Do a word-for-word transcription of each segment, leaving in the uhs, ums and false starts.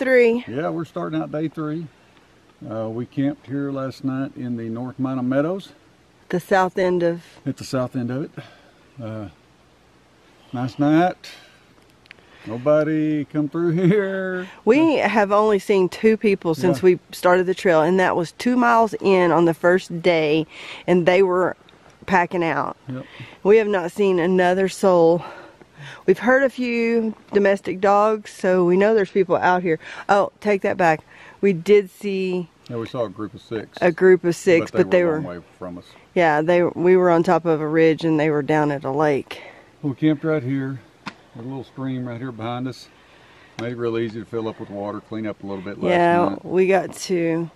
three. Yeah, we're starting out day three. Uh, we camped here last night in the North Minam Meadows. The south end of... At the south end of it. Uh, nice night. Nobody come through here. We have only seen two people since yeah. we started the trail, and that was two miles in on the first day, and they were packing out. Yep. We have not seen another soul. We've heard a few domestic dogs, so we know there's people out here. Oh, take that back. We did see... Yeah, we saw a group of six. A group of six, but they, but were, they were... away from us. Yeah, they we were on top of a ridge, and they were down at a lake. We camped right here. There's a little stream right here behind us. Made it real easy to fill up with water, clean up a little bit last yeah, night. Yeah, we got to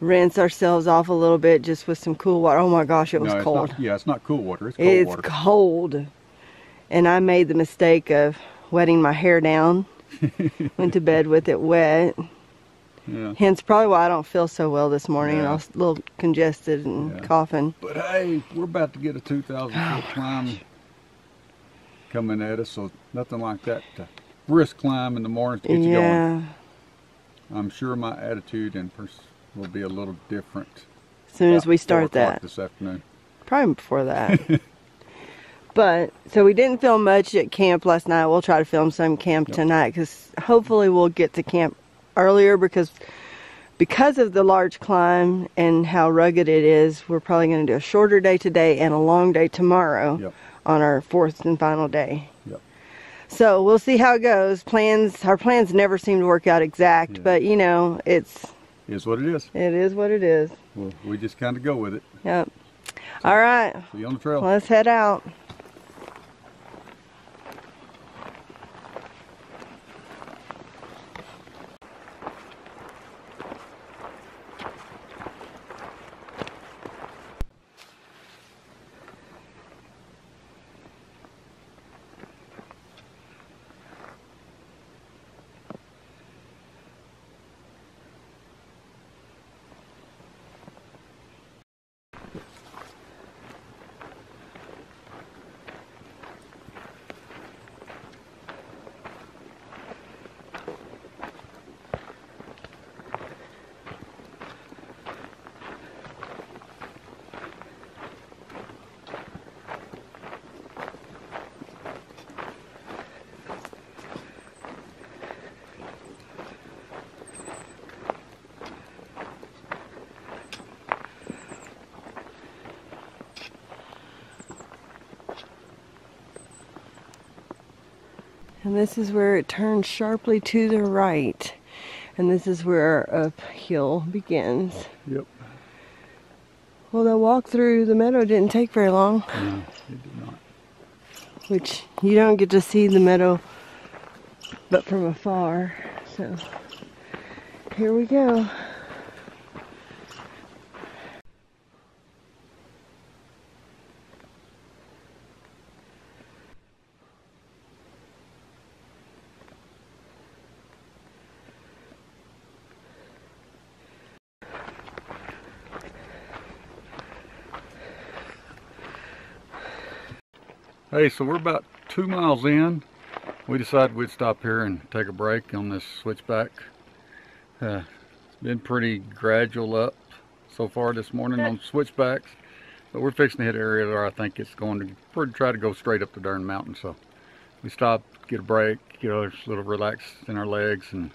rinse ourselves off a little bit just with some cool water. Oh my gosh, it was no, cold. Not, yeah, it's not cool water, it's cold it's water. It's cold. And I made the mistake of wetting my hair down. Went to bed with it wet. Yeah. Hence probably why I don't feel so well this morning. Yeah. I was a little congested and yeah. coughing. But hey, we're about to get a two thousand foot climb coming at us, so nothing like that to brisk climb in the morning to get yeah. you going. I'm sure my attitude and pers will be a little different as soon as we start that this afternoon, probably before that. But so we didn't film much at camp last night. We'll try to film some camp yep. tonight, because hopefully we'll get to camp earlier, because because of the large climb and how rugged it is, we're probably going to do a shorter day today and a long day tomorrow. Yep. On our fourth and final day. Yep. So we'll see how it goes. Plans, our plans never seem to work out exact, yeah. but you know, it's... It is what it is. It is what it is. Well, we just kind of go with it. Yep. So, all right. See you on the trail. Let's head out. And this is where it turns sharply to the right. And this is where our uphill begins. Yep. Well, the walk through the meadow didn't take very long. No, it did not. Which, you don't get to see the meadow but from afar. So, here we go. Hey, so we're about two miles in. We decided we'd stop here and take a break on this switchback. Uh, it's been pretty gradual up so far this morning on switchbacks, but we're fixing to hit an area where I think it's going to try to go straight up the darn mountain. So we stop, get a break, get a little relaxed in our legs, and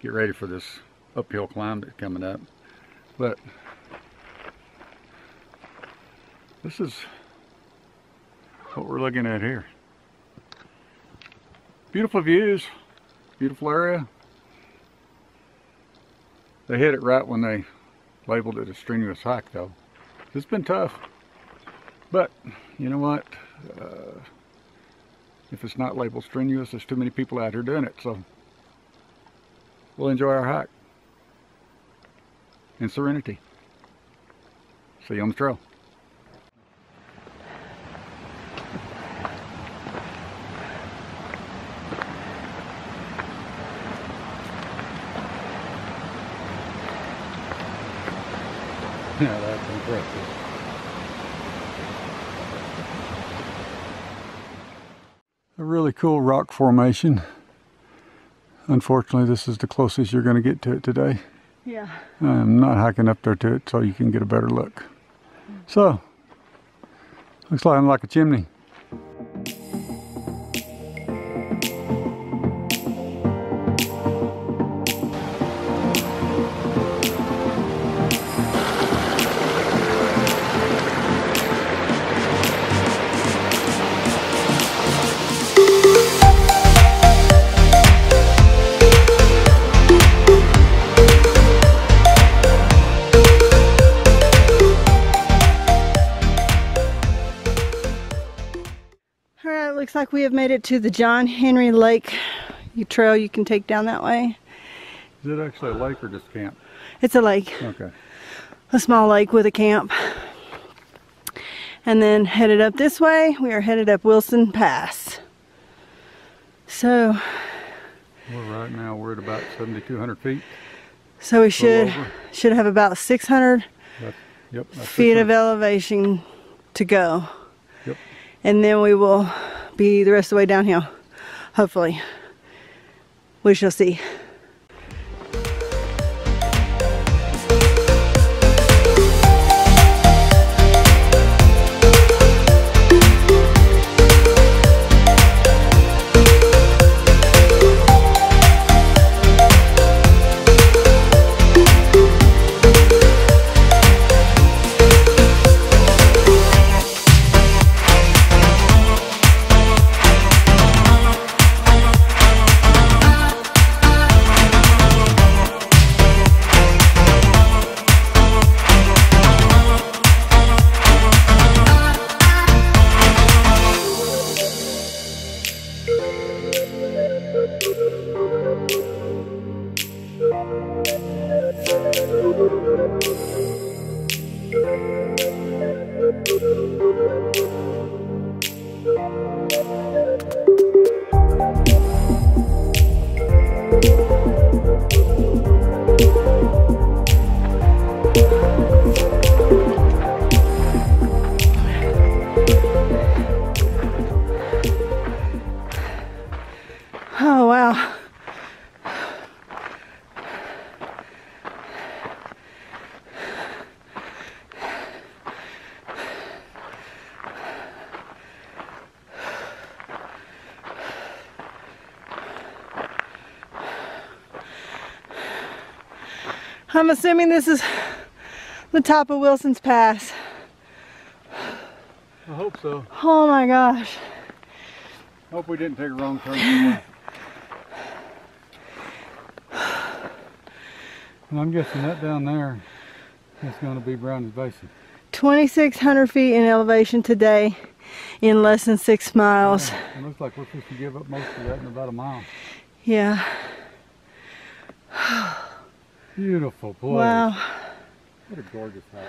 get ready for this uphill climb that's coming up. But this is what we're looking at here. Beautiful views, beautiful area. They hit it right when they labeled it a strenuous hike, though. It's been tough, but you know what? Uh, if it's not labeled strenuous, there's too many people out here doing it, so we'll enjoy our hike in serenity. See you on the trail. Yeah, that's impressive. A really cool rock formation. Unfortunately, this is the closest you're going to get to it today. Yeah. I'm not hiking up there to it so you can get a better look. So, looks like I'm like a chimney. Looks like we have made it to the John Henry Lake trail. You can take down that way. Is it actually a lake or just camp? It's a lake. Okay. A small lake with a camp. And then headed up this way. We are headed up Wilson Pass. So. Well, right now we're at about seventy-two hundred feet. So we should should have about six hundred that's, yep, that's feet six hundred. Of elevation to go. Yep. And then we will be the rest of the way downhill. Hopefully. We shall see. I'm assuming this is the top of Wilson's Pass. I hope so. Oh my gosh. Hope we didn't take a wrong turn somewhere. And I'm guessing that down there is going to be Brownie Basin. twenty-six hundred feet in elevation today in less than six miles. Yeah, it looks like we're supposed to give up most of that in about a mile. Yeah. Beautiful place. Wow. What a gorgeous hike.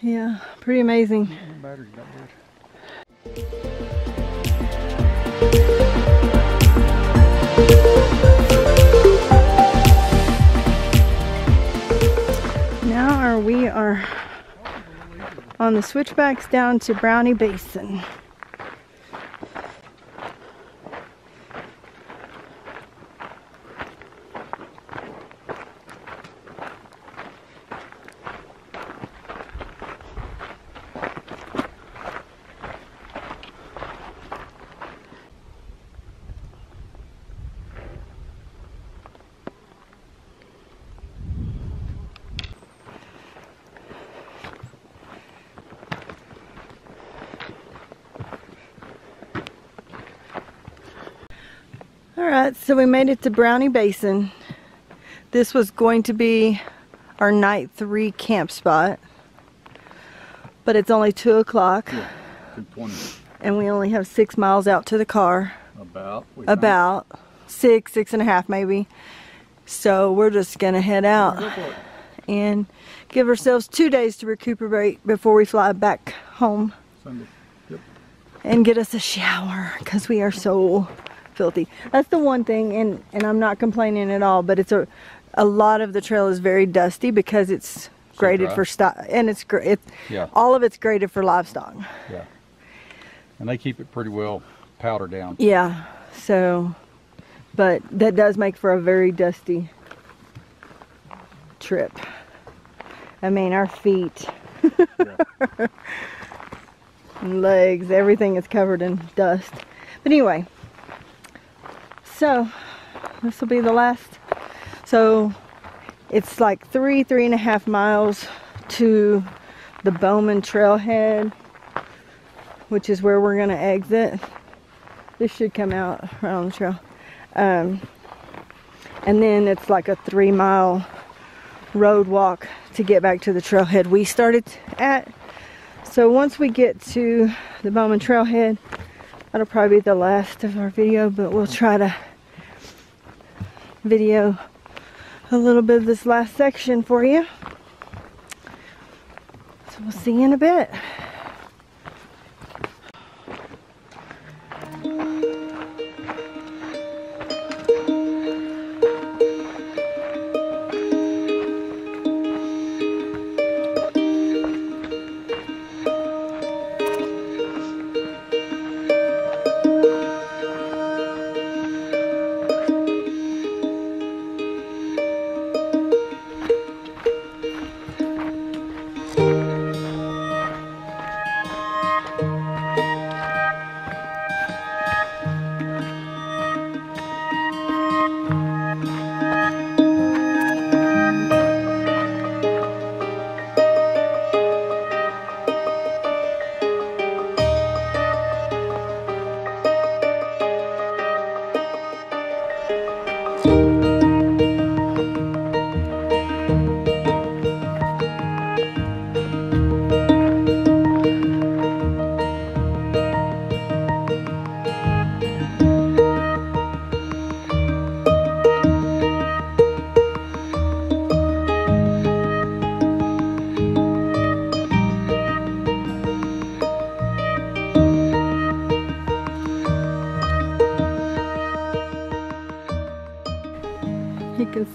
Yeah, pretty amazing. My battery's not good. Now are we are on the switchbacks down to Brownie Basin. Alright, so we made it to Brownie Basin. This was going to be our night three camp spot, but it's only two o'clock, yeah, and we only have six miles out to the car. About. About. Think. Six, six and a half maybe. So we're just going to head out and give ourselves two days to recuperate before we fly back home. Sunday. Yep. And get us a shower because we are so filthy. That's the one thing, and and I'm not complaining at all, but it's a a lot of the trail is very dusty because it's so graded dry. for stock, and it's great. Yeah, all of it's graded for livestock. Yeah, and they keep it pretty well powdered down. Yeah, so But that does make for a very dusty trip. I mean, our feet, yeah. legs, everything is covered in dust. But anyway, so this will be the last. So it's like three, three and a half miles to the Bowman trailhead, which is where we're going to exit. This should come out right on the trail. Um, and then it's like a three mile road walk to get back to the trailhead we started at. So once we get to the Bowman trailhead, that'll probably be the last of our video, but we'll try to video a little bit of this last section for you. So we'll see you in a bit.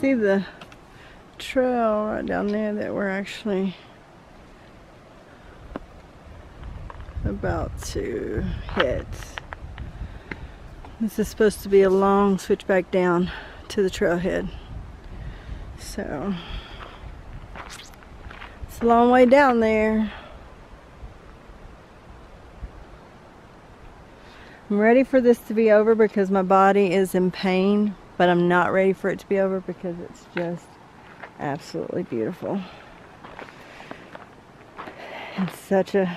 See the trail right down there that we're actually about to hit. This is supposed to be a long switchback down to the trailhead. So it's a long way down there. I'm ready for this to be over because my body is in pain. But I'm not ready for it to be over because it's just absolutely beautiful. It's such a,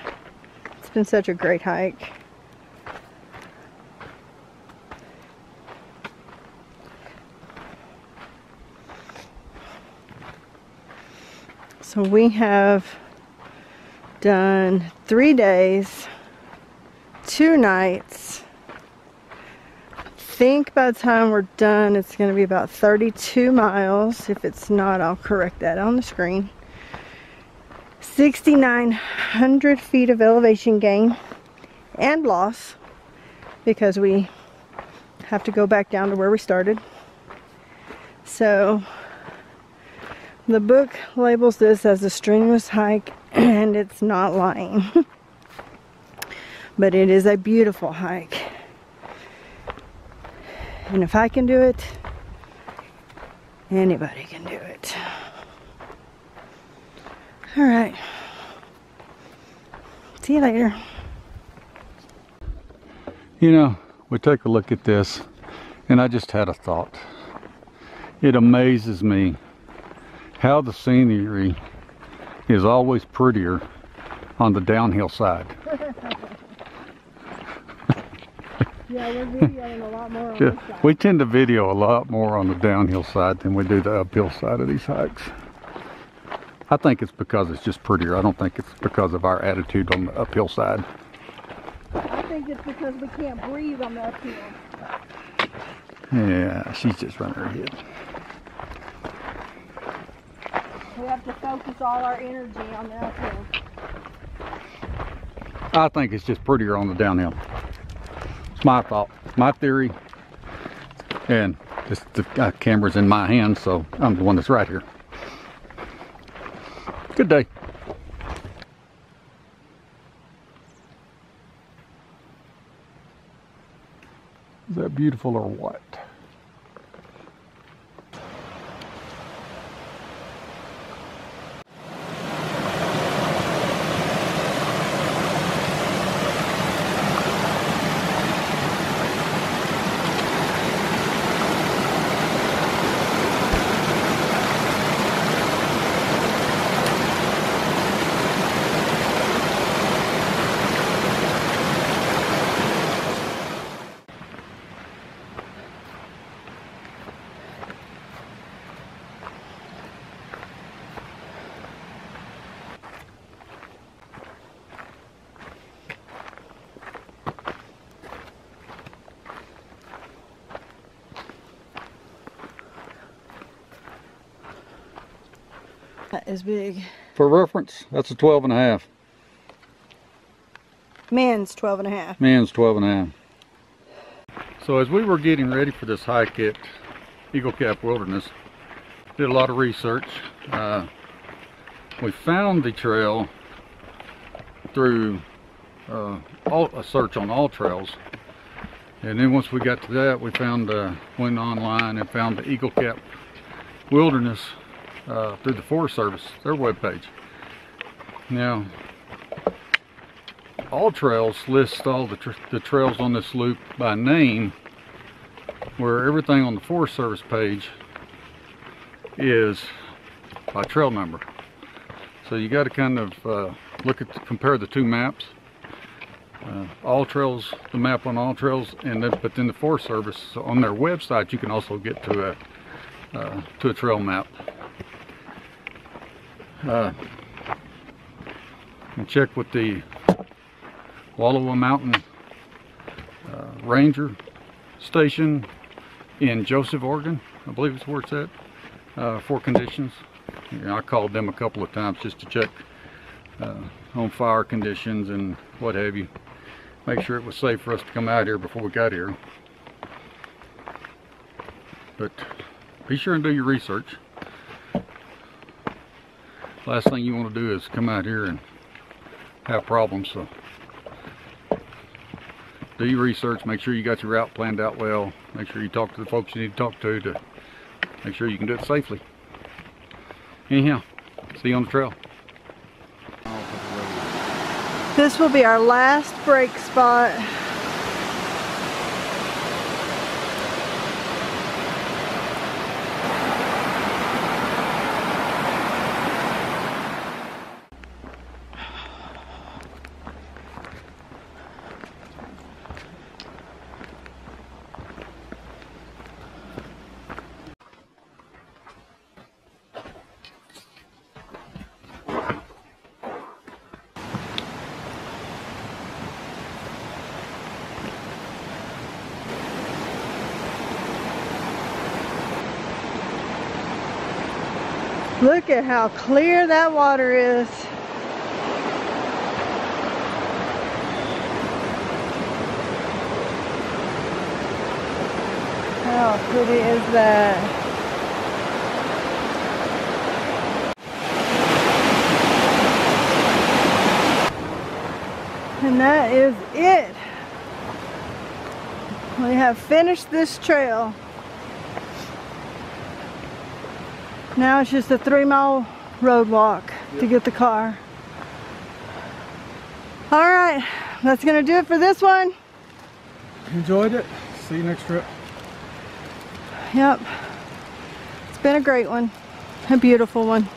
it's been such a great hike. So we have done three days, two nights. I think by the time we're done it's going to be about thirty-two miles. If it's not, I'll correct that on the screen. sixty-nine hundred feet of elevation gain and loss because we have to go back down to where we started. So the book labels this as a strenuous hike, and it's not lying. But it is a beautiful hike. And if I can do it, anybody can do it. All right. See you later. You know, we take a look at this, and I just had a thought. It amazes me how the scenery is always prettier on the downhill side. Yeah, we're videoing a lot more on yeah, this side. We tend to video a lot more on the downhill side than we do the uphill side of these hikes. I think it's because it's just prettier. I don't think it's because of our attitude on the uphill side. I think it's because we can't breathe on the uphill. Yeah, she's just running her head. We have to focus all our energy on the uphill. I think it's just prettier on the downhill. My thought, my theory, and this, the uh, camera's in my hand, so I'm the one that's right here. Good day. Is that beautiful or what? That is big. For reference, that's a twelve and a half. Man's twelve and a half. Man's twelve and a half. So as we were getting ready for this hike at Eagle Cap Wilderness, did a lot of research. Uh, we found the trail through uh, all, a search on all trails. And then once we got to that, we found, uh, went online and found the Eagle Cap Wilderness uh, through the Forest Service, their webpage. Now, all trails list all the, tra the trails on this loop by name, where everything on the Forest Service page is by trail number. So you got to kind of uh, look at, the, compare the two maps. Uh, all trails, the map on all trails, and then, but then the Forest Service on their website, you can also get to a uh, to a trail map. Uh, and check with the Wallowa Mountain uh, Ranger Station in Joseph, Oregon, I believe it's where it's at, uh, for conditions. You know, I called them a couple of times just to check uh, on fire conditions and what have you. Make sure it was safe for us to come out here before we got here. But be sure and do your research. Last thing you want to do is come out here and have problems. So do your research. Make sure you got your route planned out well. Make sure you talk to the folks you need to talk to to make sure you can do it safely. Anyhow, see you on the trail. This will be our last break spot. Look at how clear that water is. How pretty is that? And that is it. We have finished this trail. Now it's just a three mile road walk yep. to get the car. All right, that's gonna do it for this one. Enjoyed it. See you next trip. Yep. It's been a great one, a beautiful one,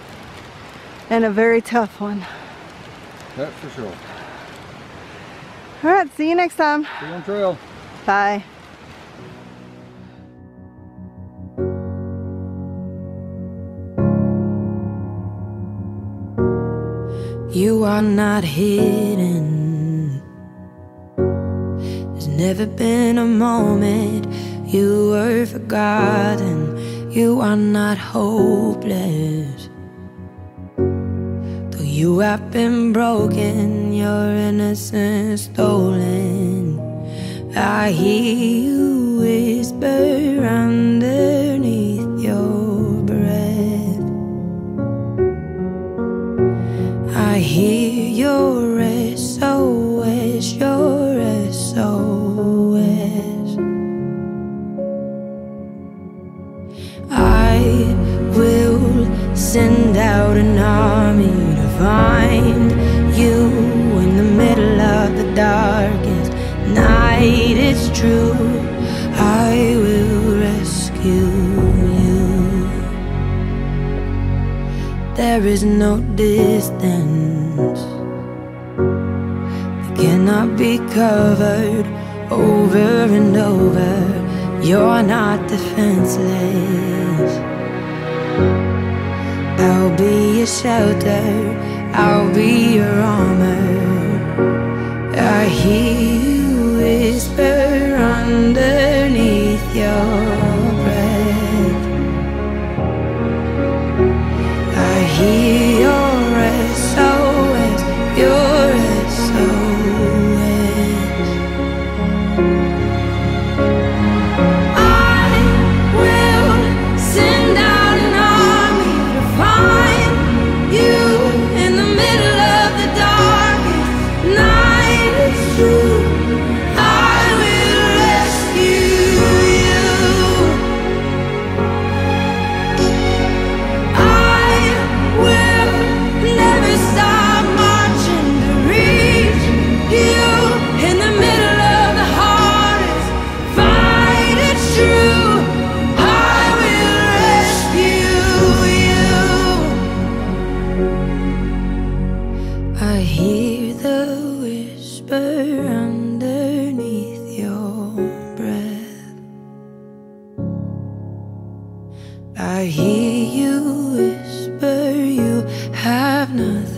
and a very tough one. That's for sure. All right, see you next time. See you on trail. Bye. You are not hidden. There's never been a moment you were forgotten. You are not hopeless. Though you have been broken, your innocence stolen. I hear you whisper underneath your breath. I hear your S O S, your S O S. I will send out an army to find you in the middle of the darkest night. It's true, I will rescue. There is no distance that cannot be covered over and over. You're not defenseless. I'll be your shelter, I'll be your armor. I hear you whisper underneath your breath. Here I hear you whisper, you have nothing.